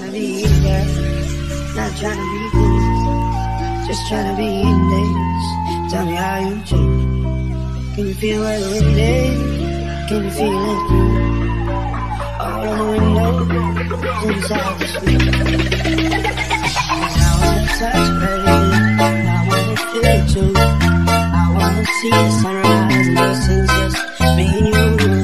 trying to be in there, not trying to be cool, just trying to be in days. Tell me how you change. Can you feel it every day? Can you feel it through all of the windows inside this room? I wanna touch baby, and I wanna feel it too. I wanna see the sunrise and those things just me and you.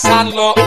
Salo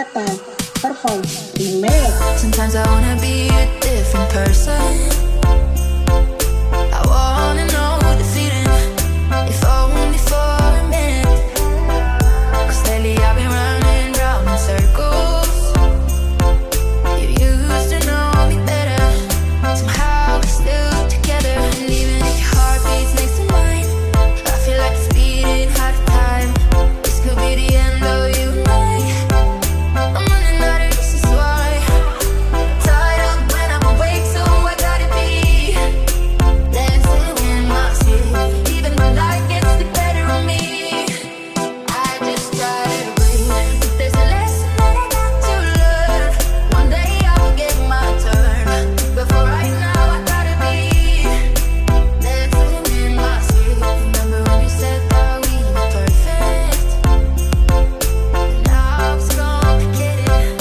atau perform remake. Sometimes I wanna be a different person. I wanna know the feeling, if only for a minute. 'Cause lately I've been running round in circles. You used to know me better. Somehow we're still together. And even if your heart beats next to mine, I feel like it's beating half the time. This could be the end of you and I. I'm running out of reasons why. Tied up when I'm awake, so I gotta be dancing in my sleep. Even when life gets the better of me, I just try to breathe. But there's a lesson that I got to learn. One day I will get my turn. But for right now, I gotta be dancing in my sleep. Remember when you said that we were perfect? Now it's complicated.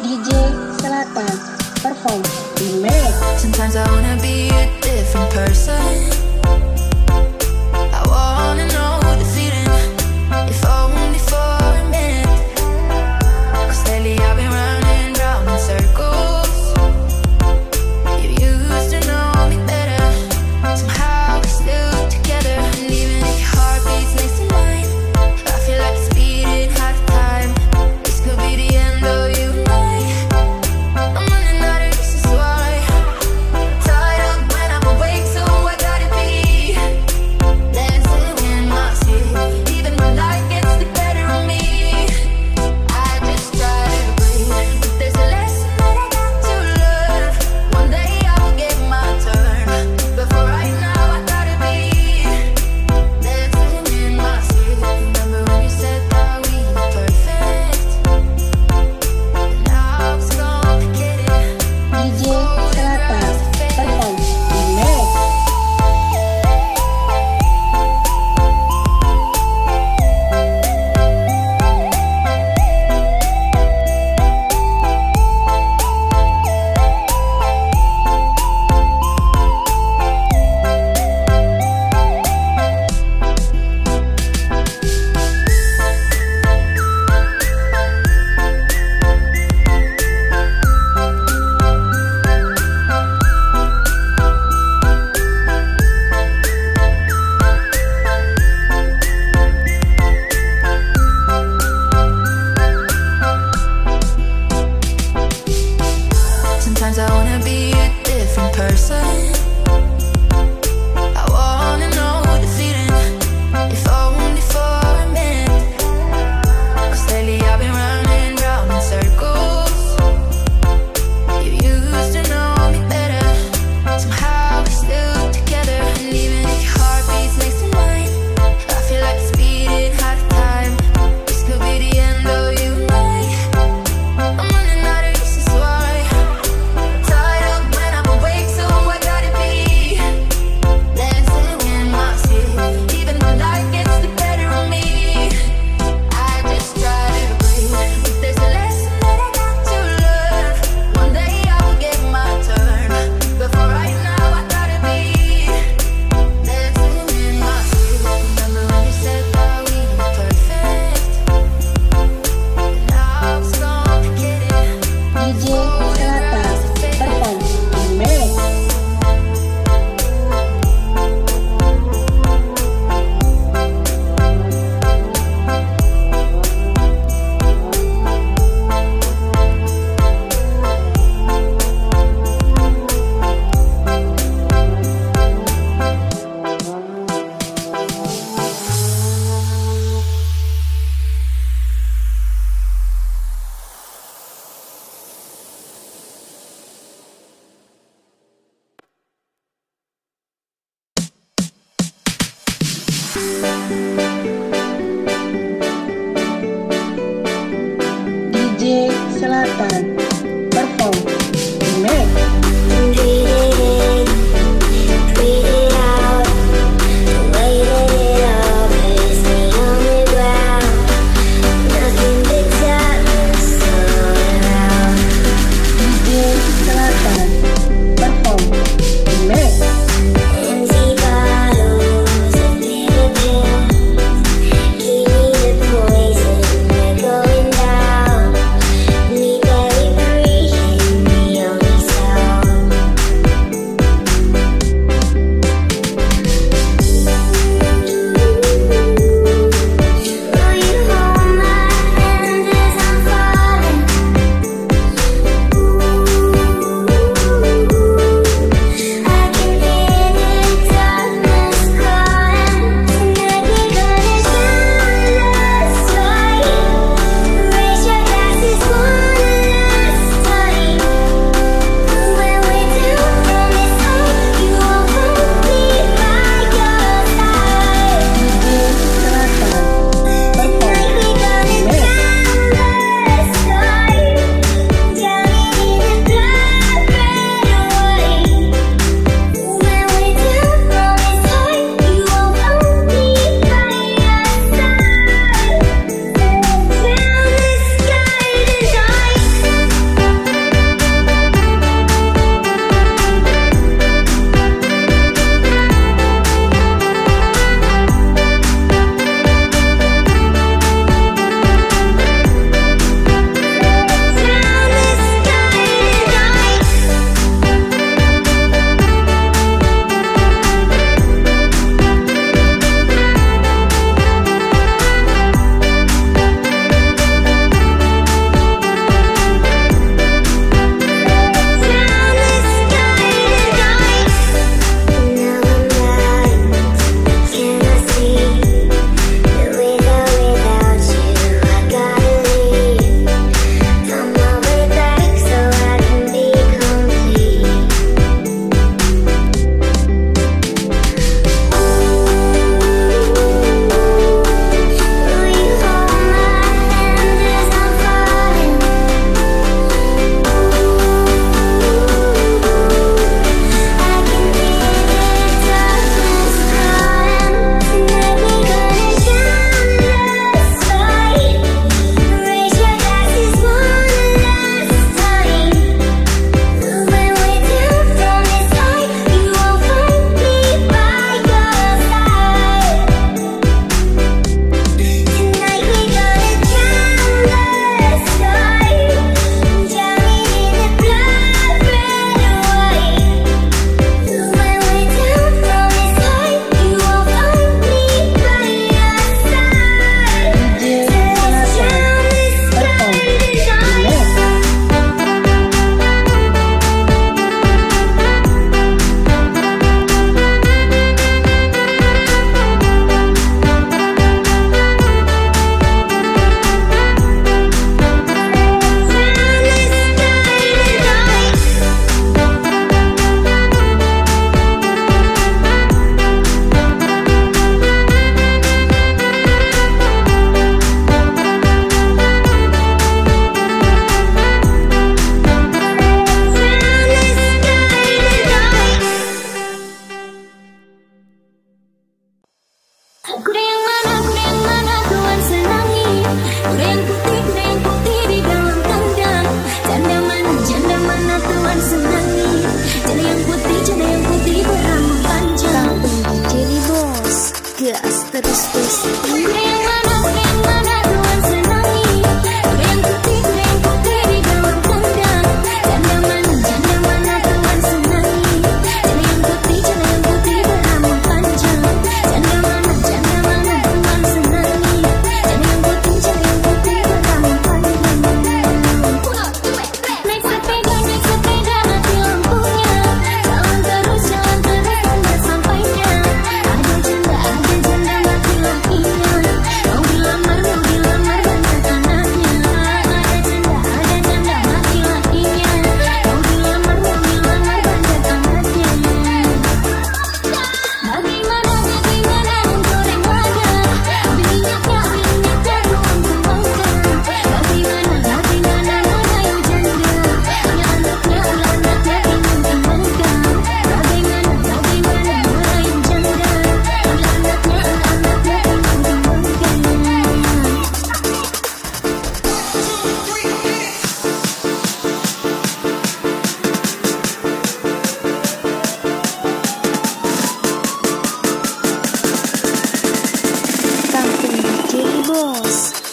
DJ Selatan perform remake. DJ Selatan perform remake. Sometimes I wanna be a different person. I wanna know the feeling, if only for a minute. 'Cause lately I've been running round in circles. You used to know me better. Somehow we're still together. And even if your heart beats next to mine, I feel like it's beating half the time. This could be the end of you. I'm running out of reasons why. Tied up when I'm awake, so I gotta be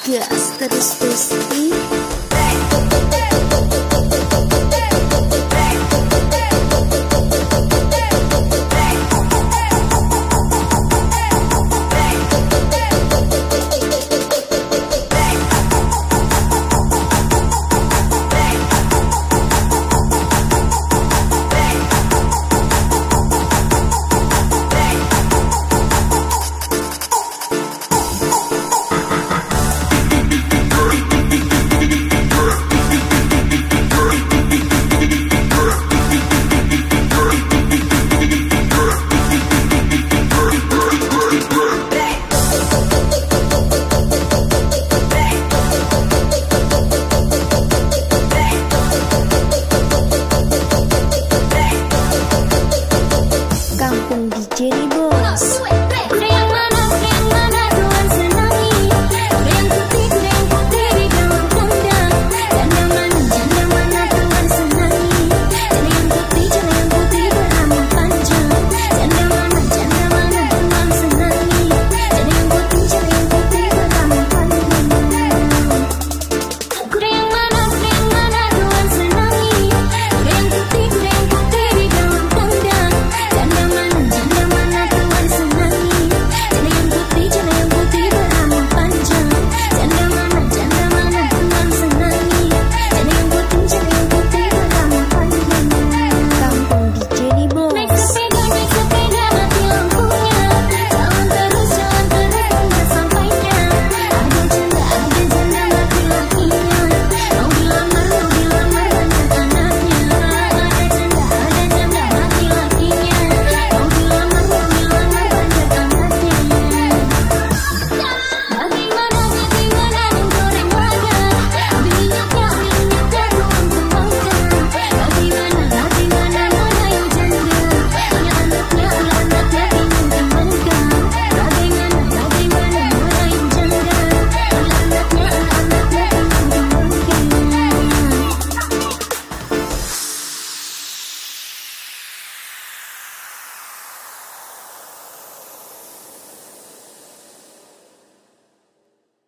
Gas terus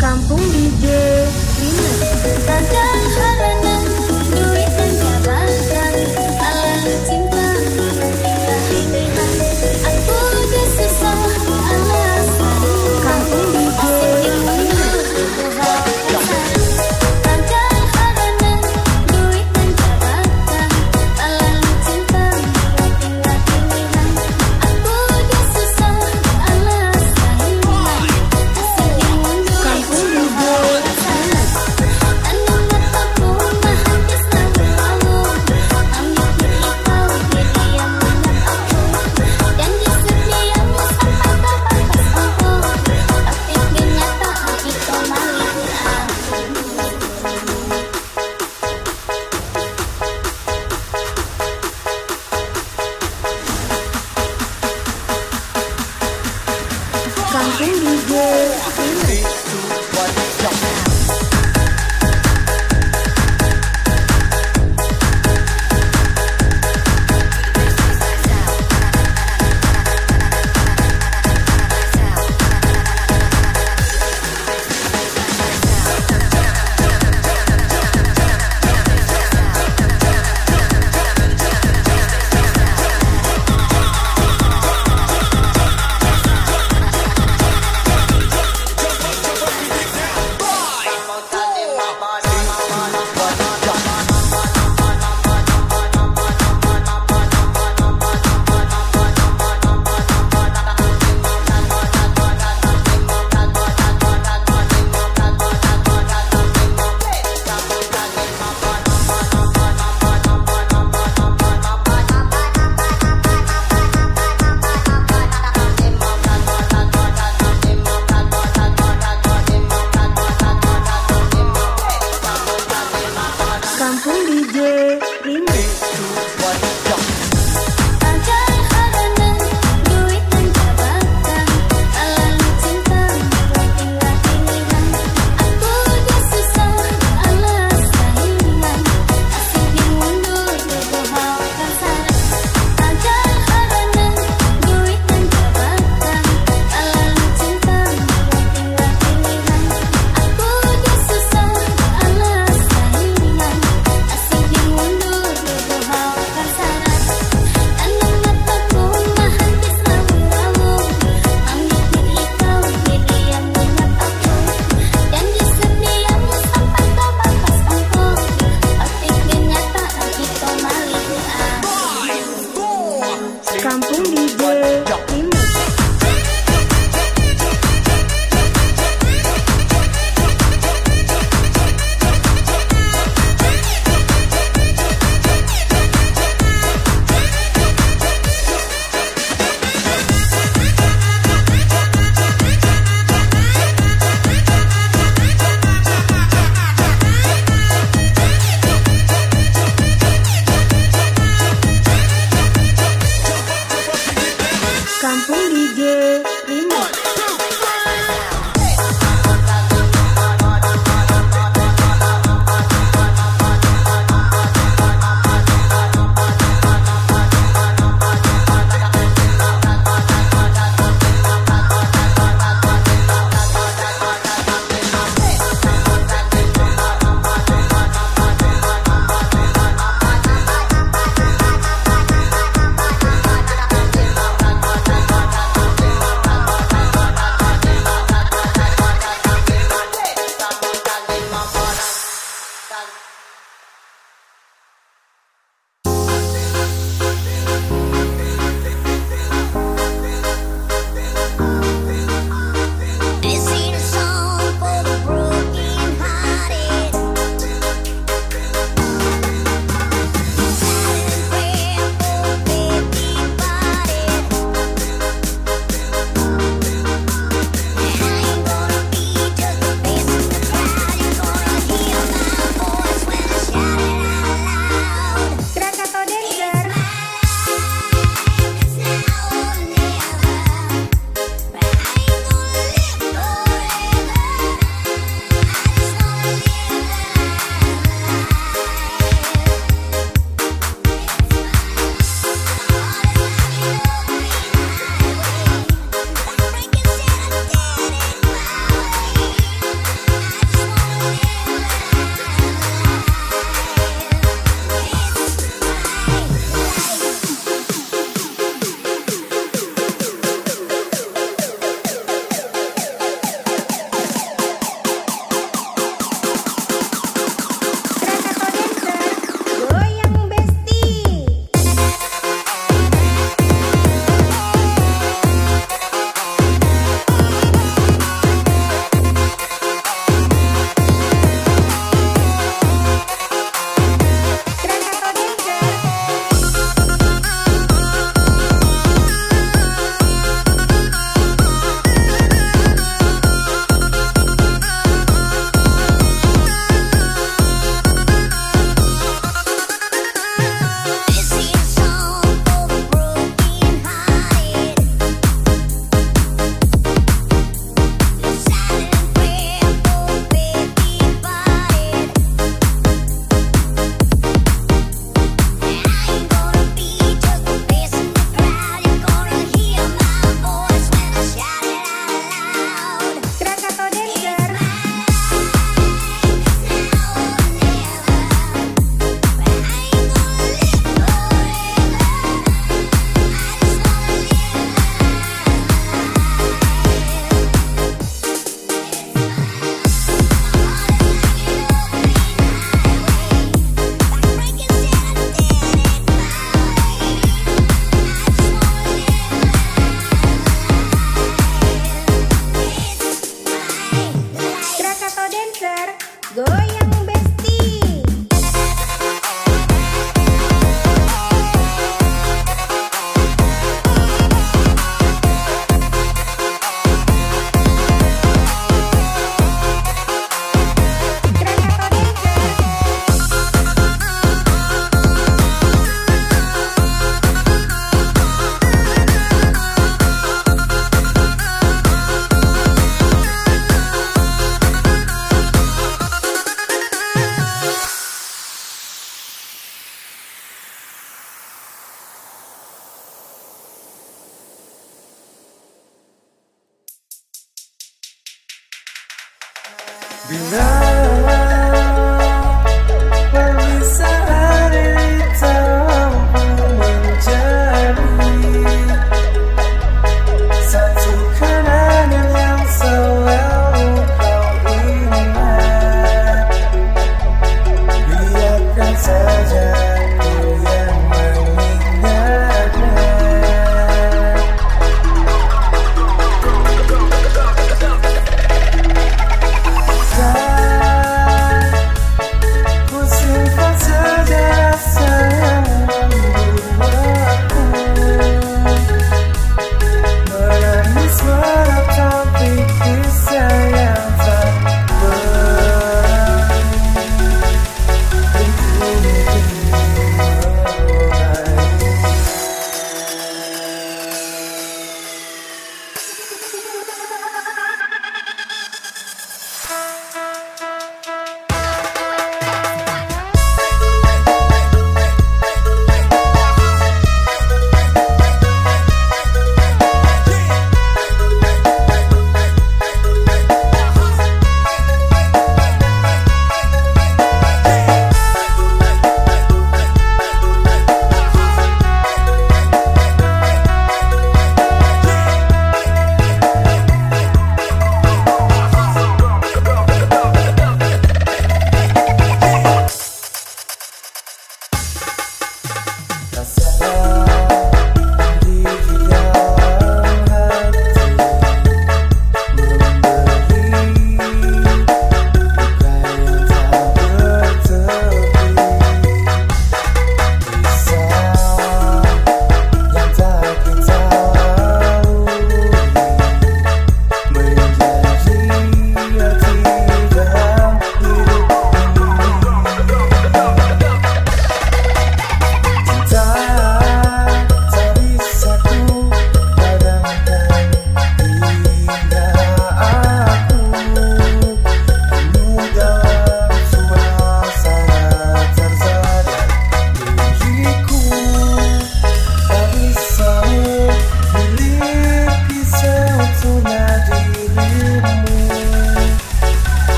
Kampung DJ Tentang harana duit dan jabatan alam cinta tapi memang aku udah susah alasan. Kampung DJ Tentang harana duit dan jabatan alam cinta tapi memang aku udah susah alasan. Kampung DJ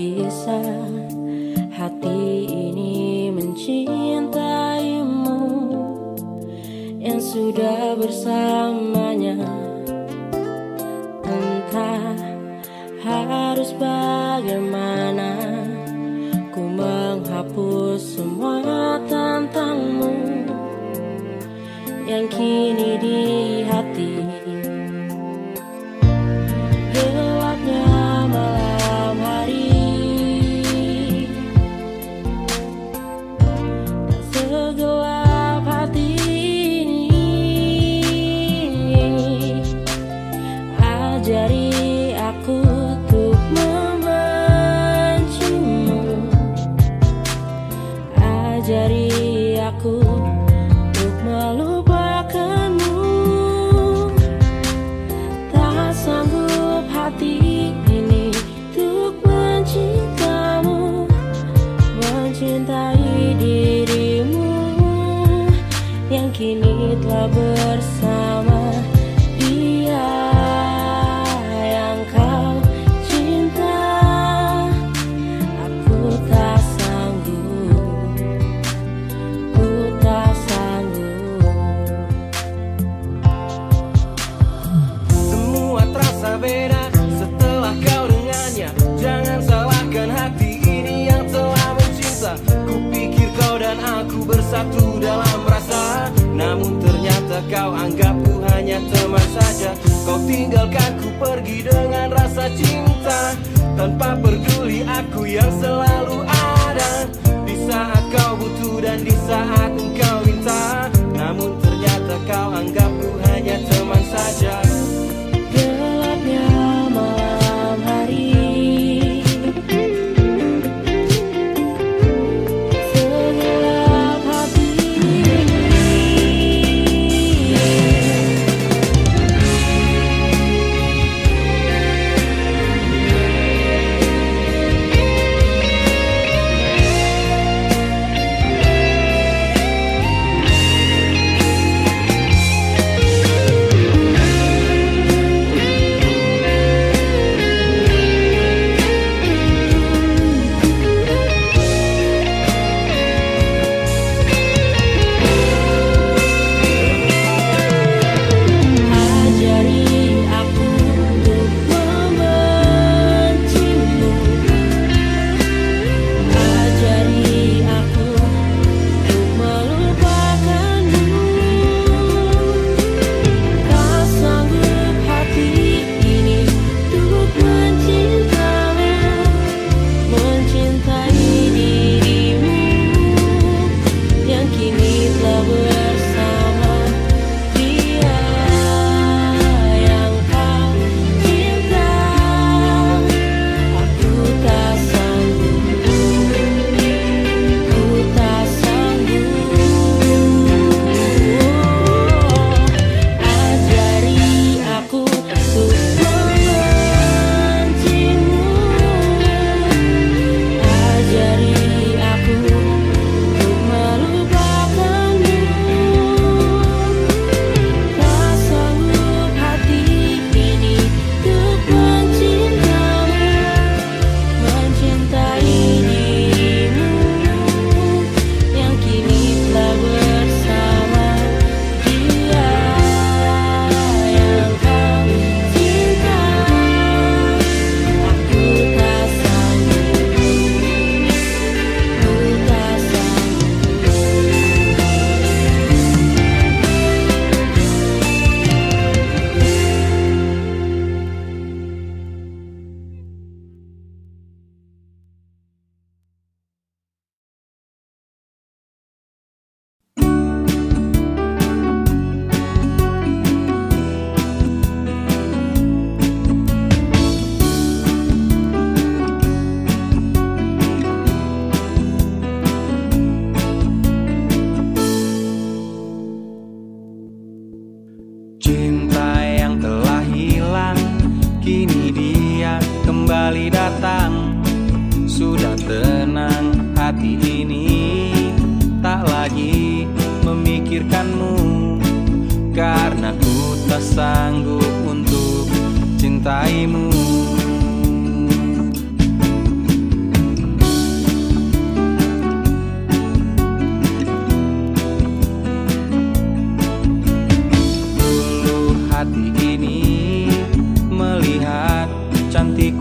bisa hati ini mencintaimu yang sudah bersamanya. Entah harus bagaimana ku menghapus semua tentangmu yang kini di hati. Ajari aku untuk melupakanmu. Tak sanggup hati ini untuk mencintamu, mencintai dirimu yang kini telah bersama dia yang kau cinta. Aku tak beda setelah kau dengannya. Jangan salahkan hati ini yang telah mencinta. Kupikir kau dan aku bersatu dalam rasa, namun ternyata kau anggapku hanya teman saja. Kau tinggalkan ku pergi dengan rasa cinta, tanpa peduli aku yang selalu ada di saat kau butuh dan di saat engkau minta. Namun ternyata kau anggapku hanya teman saja.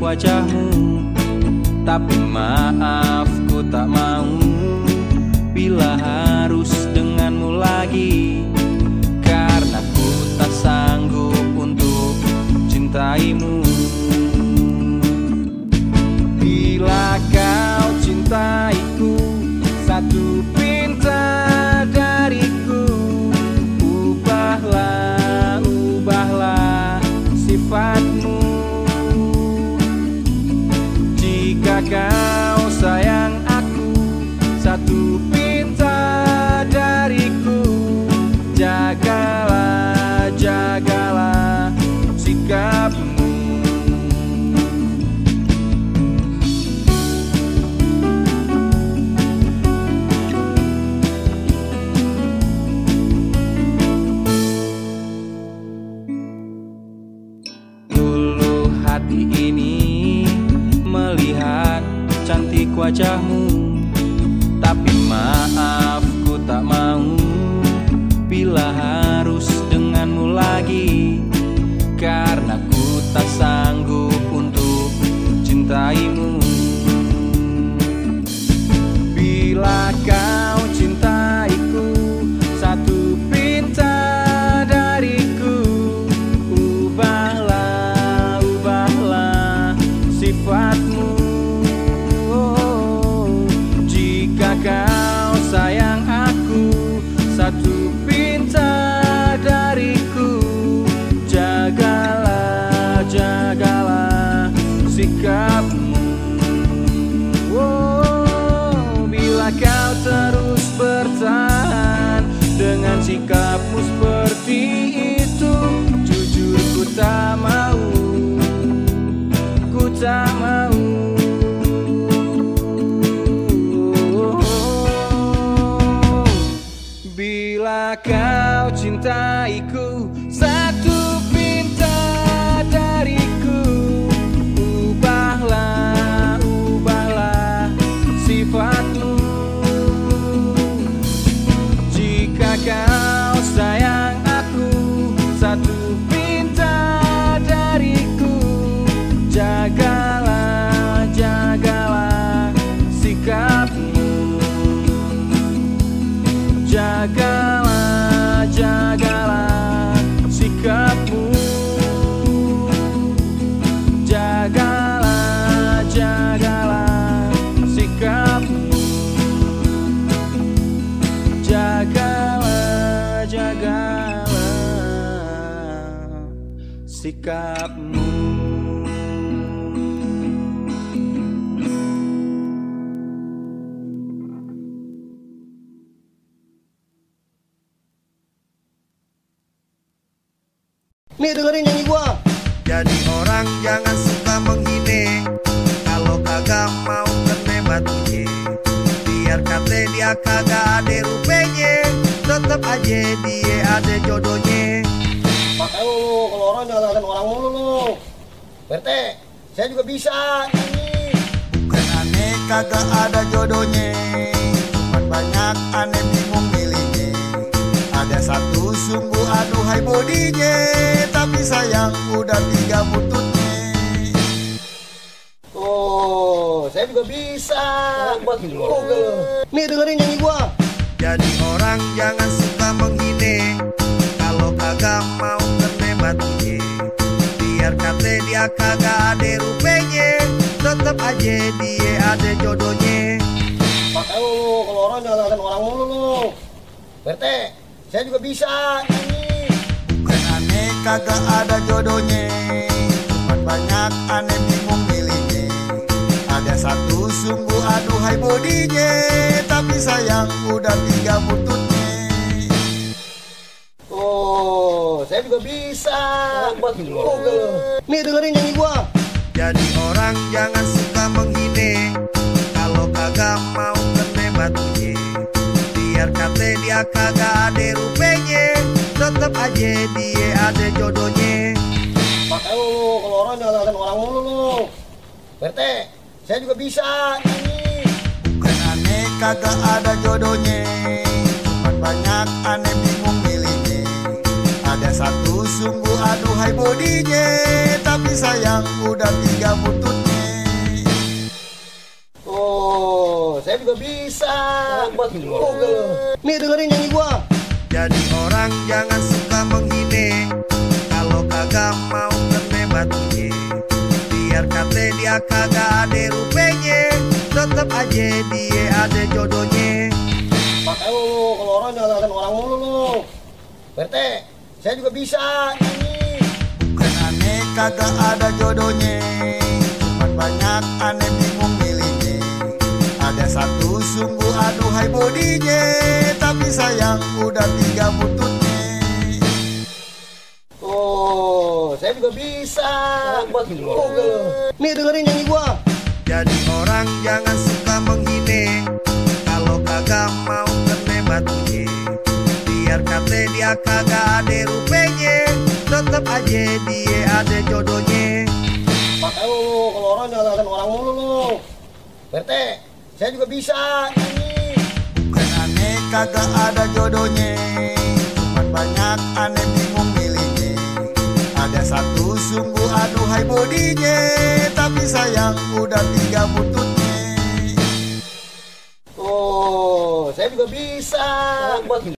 wajahmu, tapi maaf ku tak mau bila harus denganmu lagi, karena ku tak sanggup untuk cintaimu. Bila kau cintaiku, satu pinta dariku, ubahlah, ubahlah sifatmu. Jika kau sayang aku, satu pinta dariku, jagalah, jagalah sikapmu. Hati ini melihat cantik wajahmu, tapi maaf ku tak mau bila harus denganmu lagi, karena ku tak sanggup untuk cintaimu. Bila kau cintaiku, satu pinta dariku, ubah sifatmu. Jika kau sayang aku, satu pinta dariku, jagalah, jagalah sikapmu. Oh, bila kau terus bertahan dengan sikapmu seperti itu, jujur ku tak mau, tak mau. Bila kau cintaiku, satu pinta dariku, ubahlah, ubahlah sifatmu. Jika kau sayang aku, satu pinta dariku, jagalah, jagalah sikapmu. Jagalah, jagalah sikapmu. Jagalah, jagalah sikapmu. Jagalah, jagalah sikapmu. Nih dengerin nyanyi gua. Jadi orang jangan suka menghina, kalau kagak mau kena batunya, biar kata dia kagak ada rupanya, tetep aja dia ada jodohnya. Pakai lu, kalau orang jangan ngeliatin orang mulu lu. BRT, saya juga bisa nyanyi. Bukan aneh kagak ada jodohnya, cuman banyak aneh bingung milihnya. Ada satu sungguh aduhai bodinya, tapi sayang udah 3 bututnya. Oh, saya juga bisa. Nih dengerin nyanyi gua. Jadi orang jangan suka menghina, kalau kagak mau kena batunya, biar kata dia kagak ada rupanya, tetep aja dia ada jodohnya. Pakai lu, kalau orang jangan ngeliatin orang mulu lu. BRT, saya juga bisa nyanyi. Bukan aneh kagak ada jodohnya, cuman banyak aneh bingung milihnya. Ada satu sungguh aduhai bodinya, tapi sayang udah 3 bututnya. Oh, saya juga bisa. Nih dengerin nyanyi gua. Jadi orang jangan suka menghina, kalau kagak mau kena batunya, biar kata dia kagak ada rupanya, tetep aja dia ada jodohnya. Pakai lu, kalau orang jangan ngeliatin orang mulu lu. BRT, saya juga bisa nyanyi. Bukan aneh kagak ada jodohnya, cuman banyak aneh bingung milihnya. Ada Satu sumbu aduhai bodinya, tapi sayang udah tiga bututnya. Oh, saya juga bisa. Hebat juga. Nih dengerin nyanyi gua. Jadi orang jangan suka menghina, kalau kagak mau kena batunya. Biar kate dia kagak ada rupanya, tetep aja dia ada jodohnya. Pakai lu, kalau orang jangan ngeliatin orang mulu lu. RT, saya juga bisa nyanyi. Bukan aneh kagak ada jodohnya, cuman banyak aneh bingung milihnya. Ada satu sumbu aduhai bodinya, tapi sayang udah tiga bututnya. Oh, saya juga bisa. Hebat juga. Nih dengerin nyanyi gua. Jadi orang jangan suka menghina, kalau kagak mau kena batunya. Biar kate dia kagak ada rupanya, tetep aja dia ada jodohnya. Pakai lu, kalau orang jangan ngeliatin orang mulu lu. RT, saya juga bisa nyanyi. Bukan aneh kagak ada jodohnya, cuman banyak aneh bingung milihnya. Ada satu sumbu aduhai bodinya, tapi sayang udah tiga bututnya. Oh, saya juga bisa.